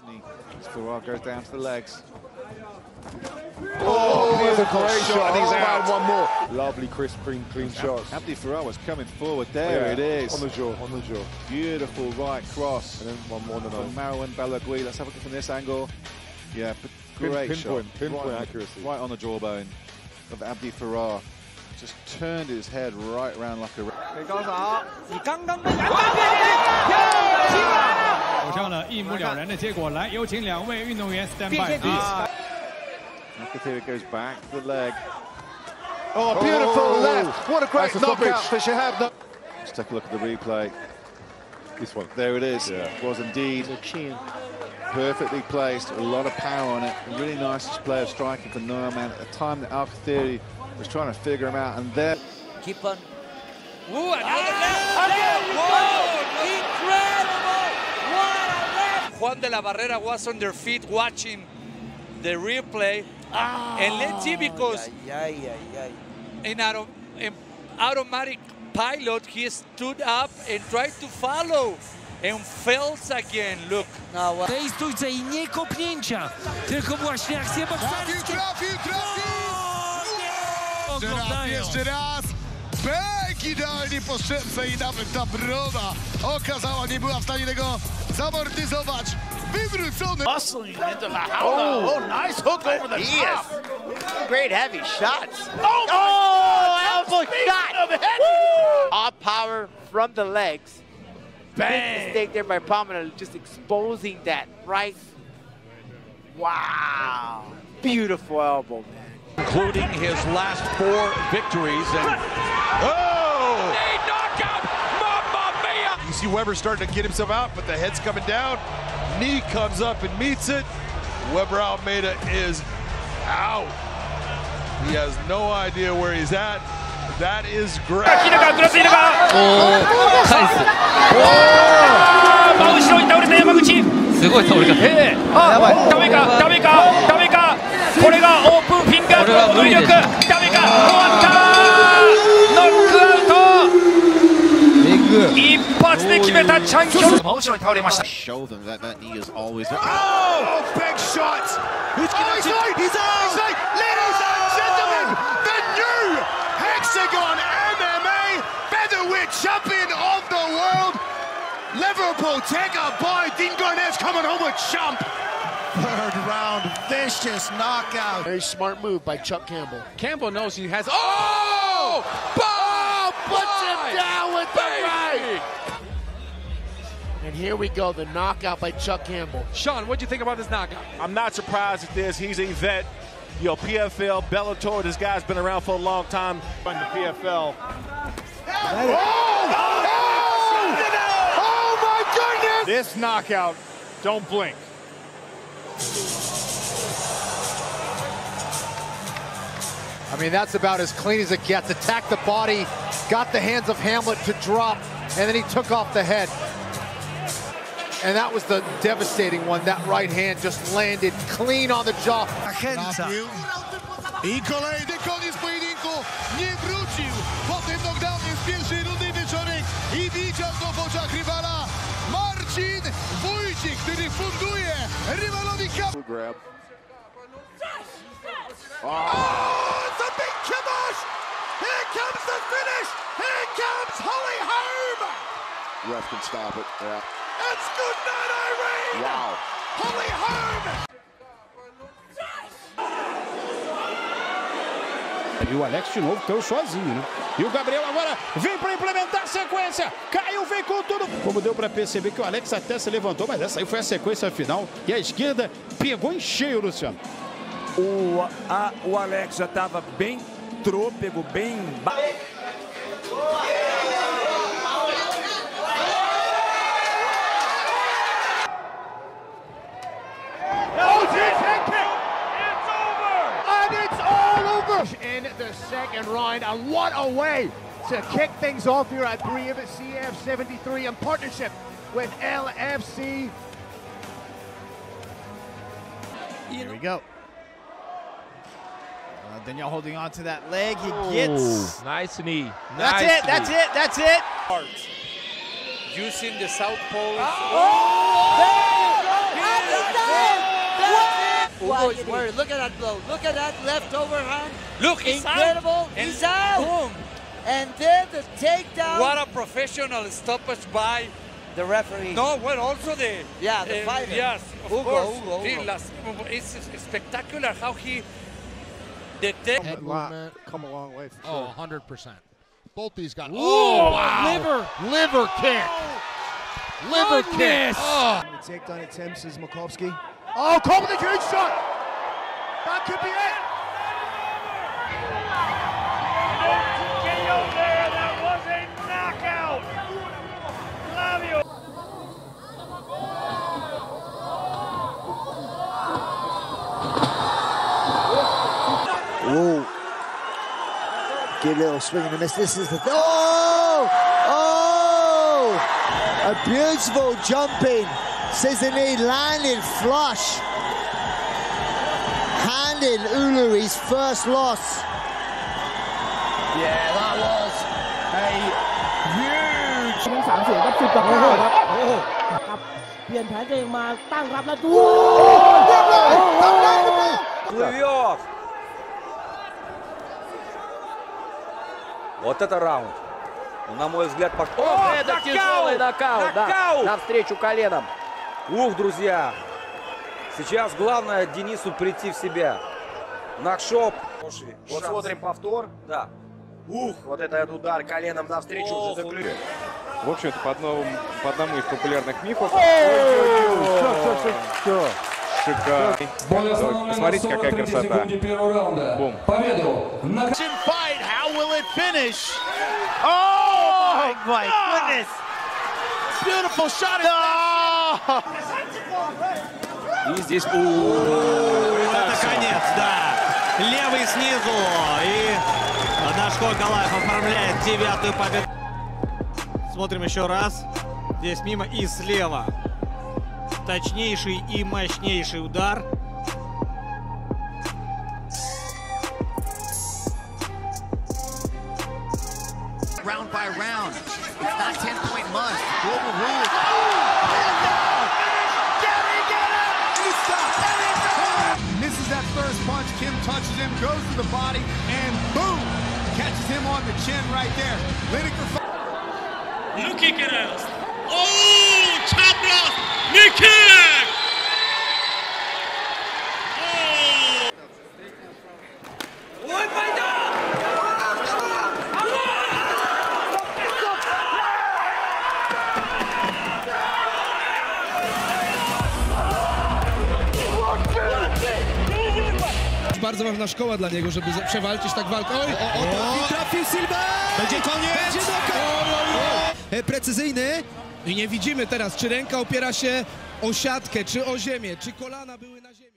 doesn't he? Farrar goes down to the legs. Oh, beautiful shot, and he's out. One more. Lovely, crisp, clean shots. Abdi Farrar was coming forward. There it is. On the jaw, on the jaw. Beautiful right cross. And then one more than from Marouan balagui. Let's have a look from this angle. Yeah, great pinpoint, shot. Pinpoint right, accuracy. Right on the jawbone of Abdi Farrar. Just turned his head right round like a... It goes up. Alcathiri goes back to the leg. Oh, beautiful left. What a great knockout for Shehad. Let's take a look at the replay. This one. There it is. Yeah. It was indeed. Perfectly placed. A lot of power on it. A really nice display of striking for Neumann at a time that Alcathiri was trying to figure him out, and there. Keep on. Ooh, another left. Again. Whoa, incredible! What a left! Juan de la Barrera was on their feet watching the replay, and let's see, because in an automatic pilot, he stood up and tried to follow, and fails again. Look. Rejestujcie I nie kopnięcia, tylko właśnie akcje bokserskie. Jeszcze raz, pek idealnie po szczęce i nawet ta broda okazała, nie była w stanie tego zamortyzować. Wywrócony. Oh, nice hook over the top. Great heavy shots. Oh, elbow shot. All power from the legs. Bang. Big mistake there by Pomona, just exposing that right. Wow. Beautiful elbow, man. Including his last 4 victories, and knockout, Mamma Mia! You see Weber starting to get himself out, but the head's coming down. Knee comes up and meets it. Weber Almeida is out. He has no idea where he's at. That is great. Show them that that knee is always there. Oh, big shots! He's out! Ladies and gentlemen, the new Hexagon MMA featherweight champion of the world, Liverpool taker by Dean Garnett's coming home with champ. Third round, vicious knockout. Very smart move by Chuck Campbell. Campbell knows he has. Oh! Bob! Puts him down with the right! And here we go, the knockout by Chuck Campbell. Sean, what do you think about this knockout? I'm not surprised at this. He's a vet. You know, PFL, Bellator, this guy's been around for a long time. On the PFL. Oh! My goodness! This knockout, don't blink. I mean, that's about as clean as it gets. Attacked the body, got the hands of Hamlet to drop, and then he took off the head. And that was the devastating one. That right hand just landed clean on the jaw. I kolejny koniec pojedynku. Nie wrócił po tym knockdownie z pierwszej rundy wieczorek i widział go w oczach rywala. Marcin Wojcik, który funduje rywalowi grab. Oh, it's a big kibosh! Here comes the finish! Here comes Holly Holm! Ref can stop it, yeah. It's good night, Irene! Wow. Holly Holm! E o Alex de novo caiu sozinho, né? E o Gabriel agora vem para implementar a sequência. Caiu, vem com tudo. Como deu para perceber que o Alex até se levantou, mas essa aí foi a sequência final. E a esquerda pegou em cheio, Luciano. O Alex já estava bem trôpego, bem... in the second round, and what a way to kick things off here at CF 73 in partnership with LFC. Here we go. Daniel holding on to that leg, he gets... Nice knee. That's nice knee. That's it. Using the south pole. Oh! There you go! how it's worried. Look at that blow. Look at that left overhand. Look, incredible. He's out. Boom. And then the takedown. What a professional stoppage by the referee. No, well, also the... Yeah, the fighter. Yes, of course. Ugo. It's spectacular how he... Come a long way for sure. Oh, 100%. Both these guys. Oh, wow. Liver kick. Liver kick. Oh. The takedown attempts is Makovsky. Oh, Cobb with a huge shot. That could be it. KO there. That was a knockout. Flavio. Oh. Gabriel swinging a miss. This is the... Oh! Oh! A beautiful jumping. Cizani landed flush. Handed Ulu his first loss. Yeah, that was a huge... 3-0. Вот это раунд. На мой взгляд, пока... Это тяжелый нокаут, да. Навстречу коленом. Ух, друзья, сейчас главное Денису прийти в себя. Накшоп. Вот смотрим повтор. Да. Ух, вот этот удар коленом навстречу уже заключил. В общем-то, по одному из популярных мифов. Все. Шикарно. Посмотрите, какая красота. Бум. Победу. И здесь... Это конец, да. Левый снизу. И Дашко Галай оформляет 9-ю победу. Смотрим еще раз. Здесь мимо и слева. Точнейший и мощнейший удар. Round by round. It's not 10-point must. Global rules. Kim touches him, goes to the body, and boom! Catches him on the chin right there. Linacre. Nicky get out. Oh, top block. Nicky! Oh! What my dog? Bardzo ważna szkoła dla niego, żeby przewalczyć tak walkę. Oj, trafił Silva! Będzie koniec! Będzie precyzyjny. I nie widzimy teraz, czy ręka opiera się o siatkę, czy o ziemię, czy kolana były na ziemi.